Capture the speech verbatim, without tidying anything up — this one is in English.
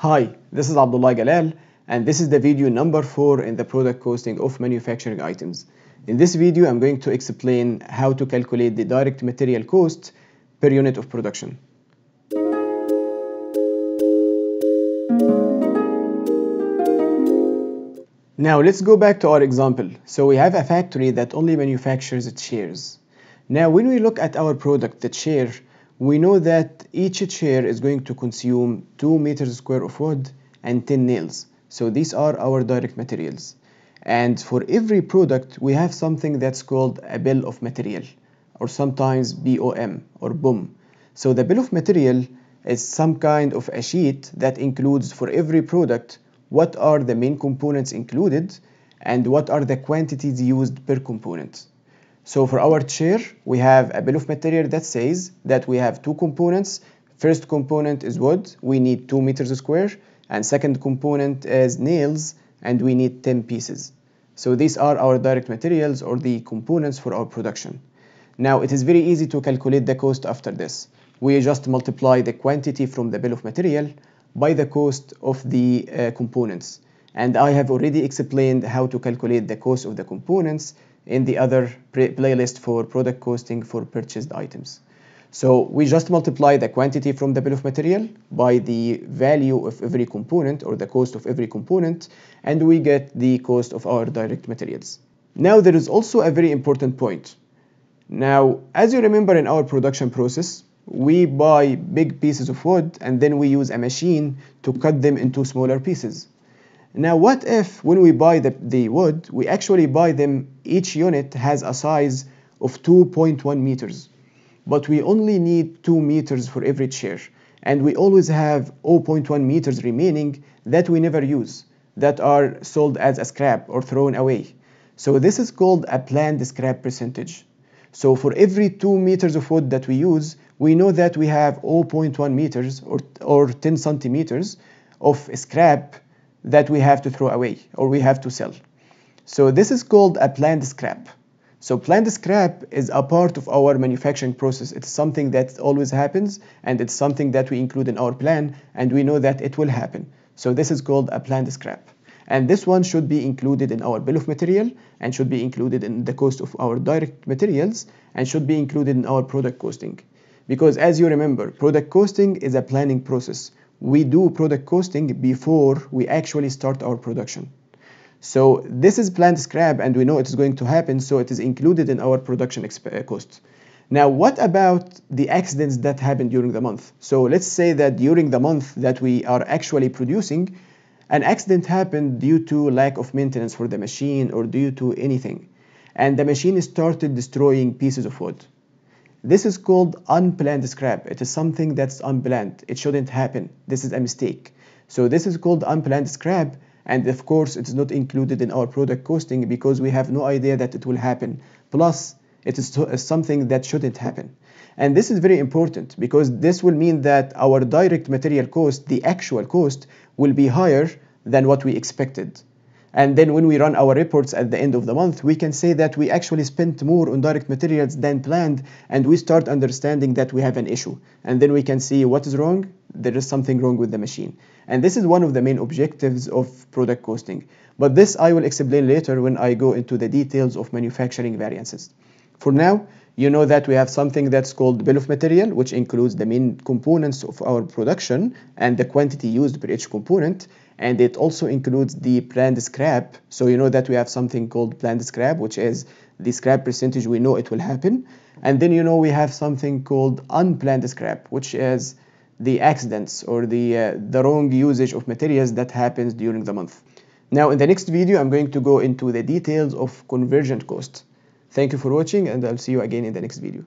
Hi, this is Abdullah Galal, and this is the video number four in the product costing of manufacturing items. In this video, I'm going to explain how to calculate the direct material cost per unit of production. Now, let's go back to our example. So we have a factory that only manufactures its chairs. Now, when we look at our product, the chair, we know that each chair is going to consume two meters square of wood and ten nails. So these are our direct materials. And for every product, we have something that's called a bill of material, or sometimes B O M or B O M. So the bill of material is some kind of a sheet that includes for every product what are the main components included and what are the quantities used per component. So for our chair, we have a bill of material that says that we have two components. First component is wood, we need two meters square, and second component is nails, and we need ten pieces. So these are our direct materials or the components for our production. Now it is very easy to calculate the cost after this. We just multiply the quantity from the bill of material by the cost of the uh, components. And I have already explained how to calculate the cost of the components in the other playlist for product costing for purchased items. So we just multiply the quantity from the bill of material by the value of every component or the cost of every component, and we get the cost of our direct materials. Now there is also a very important point. Now, as you remember, in our production process, we buy big pieces of wood and then we use a machine to cut them into smaller pieces. Now, what if when we buy the, the wood, we actually buy them, each unit has a size of two point one meters, but we only need two meters for every chair, and we always have zero point one meters remaining that we never use, that are sold as a scrap or thrown away. So this is called a planned scrap percentage. So for every two meters of wood that we use, we know that we have zero point one meters or, or ten centimeters of scrap that we have to throw away or we have to sell. So this is called a planned scrap. So planned scrap is a part of our manufacturing process. It's something that always happens, and it's something that we include in our plan, and we know that it will happen. So this is called a planned scrap. And this one should be included in our bill of material, and should be included in the cost of our direct materials, and should be included in our product costing. Because as you remember, product costing is a planning process. We do product costing before we actually start our production. So this is planned scrap, and we know it is going to happen, so it is included in our production cost. Now, what about the accidents that happen during the month? So let's say that during the month that we are actually producing, an accident happened due to lack of maintenance for the machine or due to anything, and the machine started destroying pieces of wood. This is called unplanned scrap. It is something that's unplanned. It shouldn't happen. This is a mistake. So this is called unplanned scrap, and of course it is not included in our product costing because we have no idea that it will happen. Plus, it is something that shouldn't happen. And this is very important because this will mean that our direct material cost, the actual cost, will be higher than what we expected. And then when we run our reports at the end of the month, we can say that we actually spent more on direct materials than planned, and we start understanding that we have an issue. And then we can see what is wrong. There is something wrong with the machine. And this is one of the main objectives of product costing. But this I will explain later when I go into the details of manufacturing variances. For now, you know that we have something that's called bill of material, which includes the main components of our production and the quantity used per each component. And it also includes the planned scrap. So you know that we have something called planned scrap, which is the scrap percentage we know it will happen. And then you know we have something called unplanned scrap, which is the accidents or the, uh, the wrong usage of materials that happens during the month. Now in the next video, I'm going to go into the details of convergent cost. Thank you for watching, and I'll see you again in the next video.